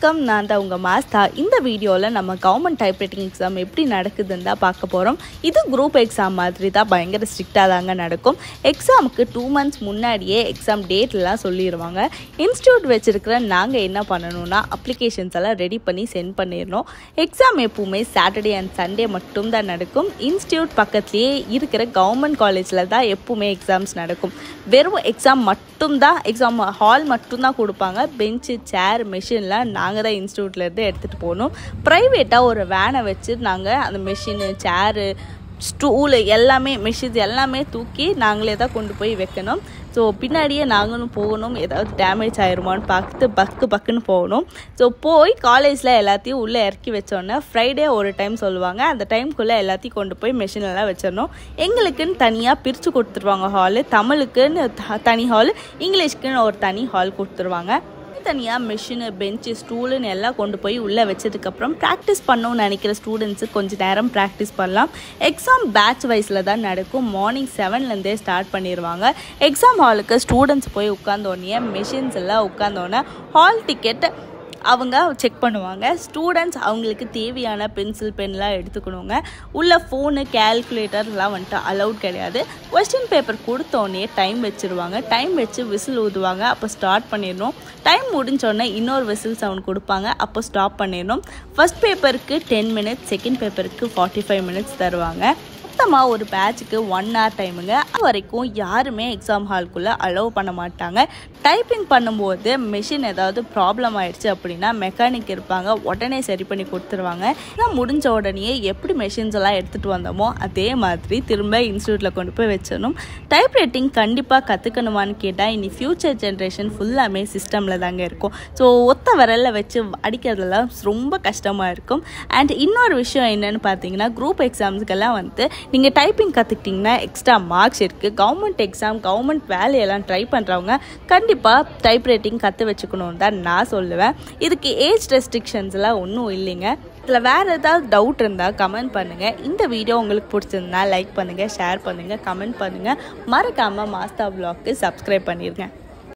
வணக்கம், நான் தான் உங்கள் மாஸ்தா. இந்த வீடியோவில் நம்ம கவர்மெண்ட் டைப்ரைட்டிங் எக்ஸாம் எப்படி நடக்குதுன்னு தான் பார்க்க போகிறோம். இது குரூப் எக்ஸாம் மாதிரி தான், பயங்கர ஸ்ட்ரிக்டாக தாங்க நடக்கும். எக்ஸாமுக்கு 2 months முன்னாடியே எக்ஸாம் டேட்லாம் சொல்லிடுவாங்க. இன்ஸ்டியூட் வச்சுருக்கிற நாங்கள் என்ன பண்ணணும்னா, அப்ளிகேஷன்ஸ் எல்லாம் ரெடி பண்ணி சென்ட் பண்ணிடணும். எக்ஸாம் எப்பவுமே சாட்டர்டே அண்ட் சண்டே மட்டும்தான் நடக்கும். இன்ஸ்டியூட் பக்கத்துலேயே இருக்கிற கவர்மெண்ட் காலேஜில் தான் எப்பவுமே எக்ஸாம்ஸ் நடக்கும். வெறும் எக்ஸாம் மட்டும்தான், எக்ஸாம் ஹால் மட்டும்தான் கொடுப்பாங்க. பெஞ்சு, சேர், மெஷின் நாங்கள் தான் இன்ஸ்டியூட்லேருந்து எடுத்துகிட்டு போகணும். ப்ரைவேட்டாக ஒரு வேனை வச்சு நாங்கள் அந்த மெஷினு, சேரு, ஸ்டூலு எல்லாமே, மெஷின்ஸ் எல்லாமே தூக்கி நாங்களே தான் கொண்டு போய் வைக்கணும். ஸோ பின்னாடியே நாங்களும் போகணும், ஏதாவது டேமேஜ் ஆகிருமான்னு பார்த்து பக்குன்னு போகணும். ஸோ போய் காலேஜில் எல்லாத்தையும் உள்ளே இறக்கி வச்சோன்னே ஃப்ரைடே ஒரு டைம் சொல்லுவாங்க. அந்த டைமுக்குள்ளே எல்லாத்தையும் கொண்டு போய் மெஷின்லாம் வச்சிடணும். எங்களுக்குன்னு தனியாக பிரித்து கொடுத்துருவாங்க ஹாலு. தமிழுக்குன்னு தனி ஹால், இங்கிலீஷ்க்குன்னு ஒரு தனி ஹால் கொடுத்துருவாங்க. தனியாக மிஷினு, பெஞ்சு, ஸ்டூலுன்னு எல்லாம் கொண்டு போய் உள்ளே வச்சதுக்கப்புறம் ப்ராக்டிஸ் பண்ணணும்னு நினைக்கிற ஸ்டூடெண்ட்ஸு கொஞ்சம் நேரம் ப்ராக்டிஸ் பண்ணலாம். எக்ஸாம் பேட்ச் வைஸில் தான் நடக்கும். மார்னிங் 7 ஸ்டார்ட் பண்ணிடுவாங்க. எக்ஸாம் ஹாலுக்கு ஸ்டூடெண்ட்ஸ் போய் உட்காந்தோடனே, மிஷின்ஸ் எல்லாம் உட்காந்தோடனே ஹால் டிக்கெட் அவங்க செக் பண்ணுவாங்க. ஸ்டூடெண்ட்ஸ் அவங்களுக்கு தேவையான பென்சில், பென்லாம் எடுத்துக்கணுங்க. உள்ள ஃபோனு, கேல்குலேட்டர்லாம் வந்துட்டு அலவுட் கிடையாது. கொஸ்டின் பேப்பர் கொடுத்தோடனே டைம் வச்சுருவாங்க. டைம் வச்சு விசில் ஊதுவாங்க, அப்போ ஸ்டார்ட் பண்ணிடணும். டைம் முடிஞ்சோடனே இன்னொரு விசில் சவுண்ட் கொடுப்பாங்க, அப்போ ஸ்டாப் பண்ணிடணும். ஃபஸ்ட் பேப்பருக்கு 10 minutes, செகண்ட் பேப்பருக்கு 45 minutes தருவாங்க. மொத்தமாக ஒரு பேட்சுக்கு 1 hour டைமுங்க. அது வரைக்கும் யாருமே எக்ஸாம் ஹாலுக்குள்ளே அலோவ் பண்ண மாட்டாங்க. டைப்பிங் பண்ணும்போது மெஷின் ஏதாவது ப்ராப்ளம் ஆயிடுச்சு அப்படின்னா மெக்கானிக் இருப்பாங்க, உடனே சரி பண்ணி கொடுத்துருவாங்க. ஏன்னா முடிஞ்ச உடனே எப்படி மெஷின்ஸ் எல்லாம் எடுத்துகிட்டு வந்தோமோ அதே மாதிரி திரும்ப இன்ஸ்டியூட்டில் கொண்டு போய் வச்சிடணும். டைப் ரைட்டிங் கண்டிப்பாக கற்றுக்கணுமான்னு கேட்டால், இனி ஃப்யூச்சர் ஜென்ரேஷன் ஃபுல்லாமே சிஸ்டமில் தாங்க இருக்கும். ஸோ ஒத்த விரலில் வச்சு அடிக்கிறதுலாம் ரொம்ப கஷ்டமாக இருக்கும். அண்ட் இன்னொரு விஷயம் என்னென்னு பார்த்தீங்கன்னா, குரூப் எக்ஸாம்ஸுக்கெல்லாம் வந்து நீங்கள் டைப்பிங் கற்றுக்கிட்டிங்கன்னா எக்ஸ்ட்ரா மார்க்ஸ் இருக்குது. கவர்மெண்ட் எக்ஸாம், கவர்மெண்ட் வேலையெல்லாம் ட்ரை பண்ணுறவங்க கண்டிப்பாக டைப்ரைட்டிங் கற்று வச்சுக்கணுன்னு தான் நான் சொல்லுவேன். இதுக்கு ஏஜ் ரெஸ்ட்ரிக்ஷன்ஸ்லாம் ஒன்றும் இல்லைங்க. இதில் வேறு ஏதாவது டவுட் இருந்தால் கமெண்ட் பண்ணுங்கள். இந்த வீடியோ உங்களுக்கு பிடிச்சிருந்தா லைக் பண்ணுங்கள், ஷேர் பண்ணுங்கள், கமெண்ட் பண்ணுங்கள். மறக்காமல் மாஸ்தா வ்ளாக்கு சப்ஸ்கிரைப் பண்ணிடுங்க.